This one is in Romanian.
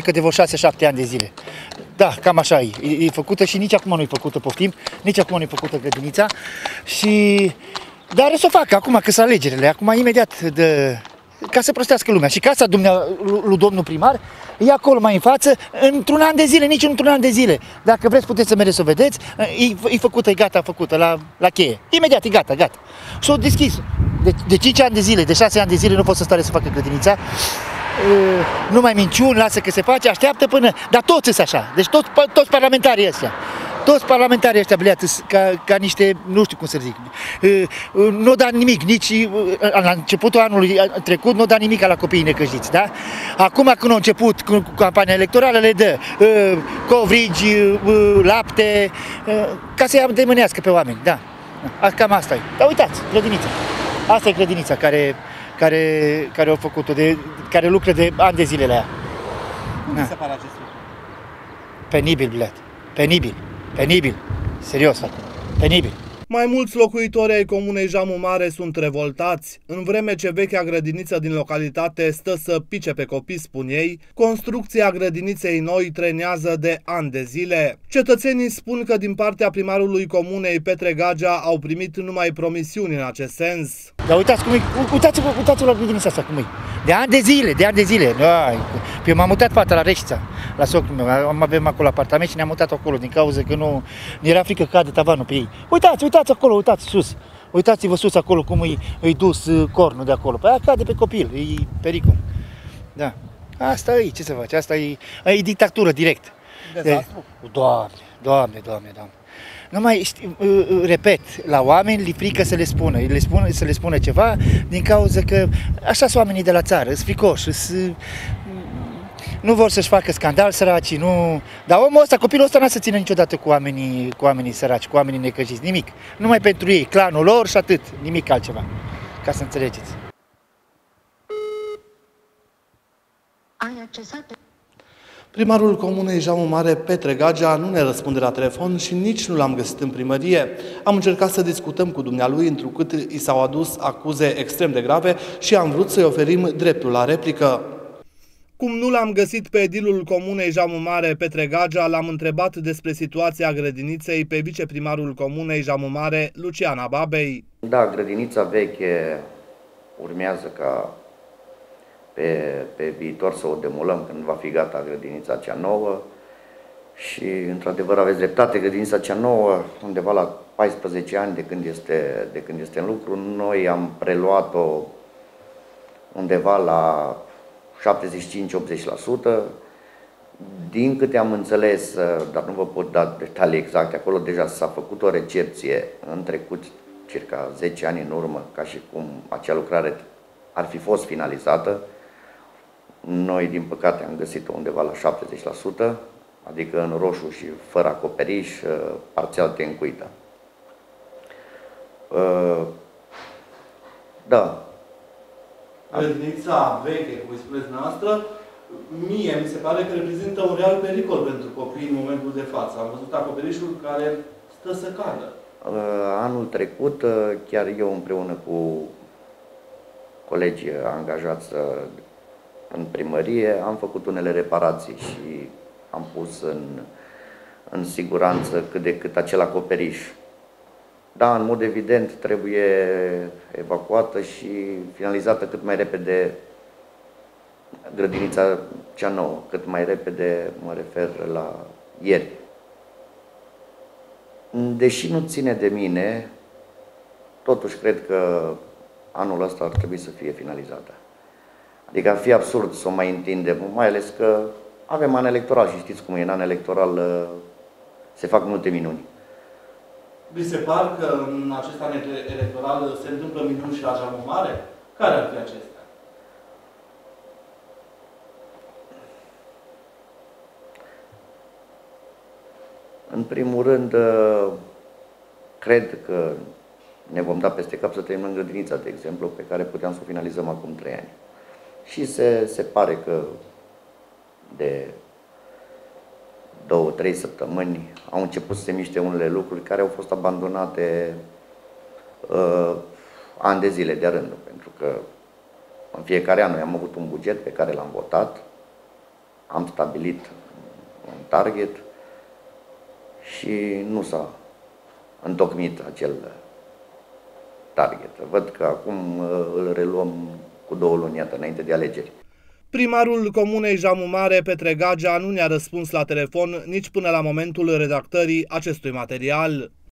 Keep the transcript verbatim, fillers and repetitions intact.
cred că de vreo șase șapte ani de zile. Da, cam așa e. E, e făcută și nici acum nu-i făcută, poftim, nici acum nu-i făcută grădinița. Și... Dar o să o fac acum, că sunt alegerile, acum imediat de... ca să prostească lumea. Și casa lui domnul primar e acolo mai în față, într-un an de zile, nici într-un an de zile. Dacă vreți, puteți să mergeți să o vedeți, e, e făcută, e gata, făcută, la, la cheie. Imediat, e gata, gata. S-o deschis. De, de cinci ani de zile, de șase ani de zile nu pot să stare să facă grădinița. E, nu mai minciuni, lasă că se face, așteaptă până... Dar toți sunt așa, deci toți, toți parlamentarii ăștia. Toți parlamentarii ăștia bleați, ca, ca niște, nu știu cum să zic, nu da nimic, nici la începutul anului trecut nu da nimic la copiii necăjiți, da? Acum când au început cu campania electorală le dă covrigi, lapte, ca să-i îndemânească pe oameni, da? Cam asta e. Dar uitați, grădinița. Asta e grădinița care, care, care au făcut-o, care lucră de ani de zile la ea. Cum vi se pare acest lucru? Penibil, bleat. Penibil. Penibil, serios, penibil. Mai mulți locuitori ai comunei Jamu Mare sunt revoltați. În vreme ce vechea grădiniță din localitate stă să pice pe copii, spun ei, construcția grădiniței noi trenează de ani de zile. Cetățenii spun că din partea primarului comunei Petre Gagea au primit numai promisiuni în acest sens. Dar uitați cum e, uitați-vă, uitați-vă la grădinița asta cum e. De ani de zile, de ani de zile. Eu m-am mutat fata la Reșița, la socul meu, avem acolo apartament și ne-am mutat acolo din cauza că nu era frică că cade tavanul pe ei. Uitați, uitați! Uitați acolo, uitați sus, uitați-vă sus acolo cum îi, îi dus cornul de acolo, păi aia cade pe copil, e pericol, da, asta e, ce să faci, asta e, e dictatură direct. Dezastru? Doamne, doamne, doamne, doamne, nu mai, repet, la oameni li frică să le spună, le spun, să le spună ceva din cauza că așa sunt oamenii de la țară, sunt fricoși, sunt... Nu vor să-și facă scandal săraci, nu... Dar omul ăsta, copilul ăsta n-a să țină niciodată cu oamenii, cu oamenii săraci, cu oamenii necăjiți, nimic. Numai pentru ei, clanul lor și atât, nimic altceva, ca să înțelegeți. Primarul comunei Jamu Mare, Petre Gagea, nu ne răspunde la telefon și nici nu l-am găsit în primărie. Am încercat să discutăm cu dumnealui, întrucât i s-au adus acuze extrem de grave și am vrut să-i oferim dreptul la replică. Cum nu l-am găsit pe edilul comunei Jamu Mare, Petre Gagea, l-am întrebat despre situația grădiniței pe viceprimarul comunei Jamu Mare, Luciana Babei. Da, grădinița veche urmează ca pe, pe viitor să o demolăm când va fi gata grădinița cea nouă. Și, într-adevăr, aveți dreptate, grădinița cea nouă, undeva la paisprezece ani de când este, de când este în lucru, noi am preluat-o undeva la șaptezeci și cinci la optzeci la sută. Din câte am înțeles, dar nu vă pot da detalii exacte, acolo deja s-a făcut o recepție în trecut, circa zece ani în urmă, ca și cum acea lucrare ar fi fost finalizată. Noi, din păcate, am găsit-o undeva la șaptezeci la sută, adică în roșu și fără acoperiș, parțial tencuită. Da. Grădinița veche, cum îi spuneți noastră, mie mi se pare că reprezintă un real pericol pentru copii în momentul de față. Am văzut acoperișul care stă să cadă. Anul trecut, chiar eu împreună cu colegii angajați în primărie, am făcut unele reparații și am pus în, în siguranță cât de cât acel acoperiș. Da, în mod evident, trebuie evacuată și finalizată cât mai repede grădinița cea nouă, cât mai repede mă refer la ieri. Deși nu ține de mine, totuși cred că anul ăsta ar trebui să fie finalizată. Adică ar fi absurd să o mai întindem, mai ales că avem an electoral și știți cum e, în an electoral se fac multe minuni. Vi se par că în acest an electoral se întâmplă minuni și la Jamu Mare? Care ar fi acestea? În primul rând, cred că ne vom da peste cap să terminăm grădinița, de exemplu, pe care puteam să o finalizăm acum trei ani. Și se, se pare că de două, trei săptămâni au început să se miște unele lucruri care au fost abandonate uh, ani de zile de-a rândul, pentru că în fiecare an noi am avut un buget pe care l-am votat, am stabilit un target și nu s-a întocmit acel target. Văd că acum îl reluăm cu două luni, iată, înainte de alegeri. Primarul comunei Jamu Mare, Petre Gagea, nu ne-a răspuns la telefon nici până la momentul redactării acestui material.